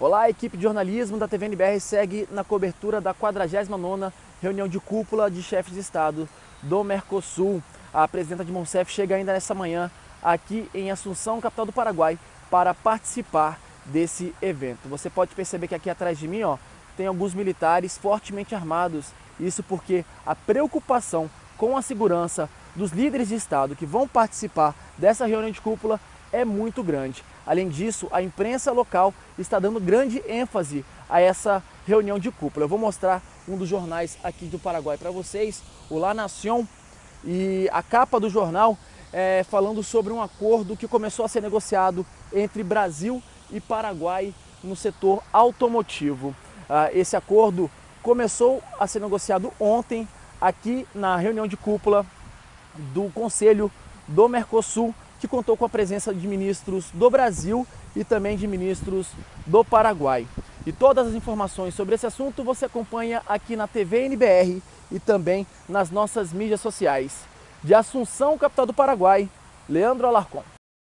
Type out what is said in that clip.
Olá, a equipe de jornalismo da TVNBR segue na cobertura da 49ª reunião de cúpula de chefes de Estado do Mercosul. A presidenta Dilma Rousseff chega ainda nesta manhã aqui em Assunção, capital do Paraguai, para participar desse evento. Você pode perceber que aqui atrás de mim, tem alguns militares fortemente armados. Isso porque a preocupação com a segurança dos líderes de Estado que vão participar dessa reunião de cúpula é muito grande. Além disso, a imprensa local está dando grande ênfase a essa reunião de cúpula. Eu vou mostrar um dos jornais aqui do Paraguai para vocês, o La Nación, e a capa do jornal é falando sobre um acordo que começou a ser negociado entre Brasil e Paraguai no setor automotivo. Esse acordo começou a ser negociado ontem aqui na reunião de cúpula do Conselho do Mercosul, que contou com a presença de ministros do Brasil e também de ministros do Paraguai. E todas as informações sobre esse assunto você acompanha aqui na TVNBR e também nas nossas mídias sociais. De Assunção, capital do Paraguai, Leandro Alarcón.